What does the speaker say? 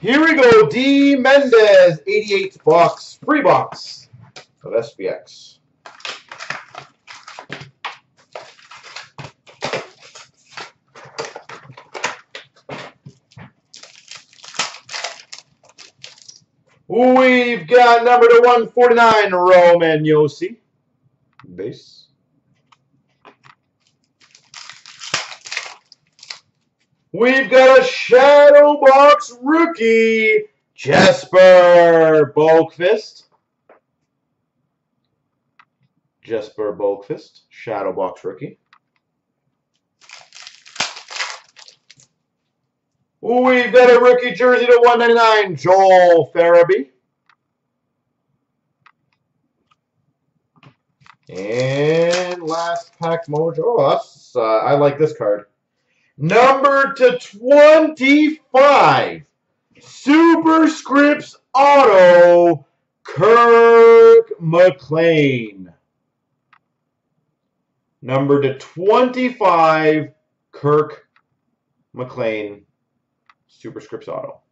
Here we go, D. Mendez, 88 box, free box of SPX. We've got number to 149, Roman Yossi, base. We've got a shadow box rookie, Jesper Bulkfist. Jesper Bulkfist, shadow box rookie. We've got a rookie jersey to 199, Joel Farabee. And last pack mojo. Oh, that's, I like this card. Number to 25, Superscripts Auto, Kirk McLean. Number to 25, Kirk McLean, Superscripts Auto.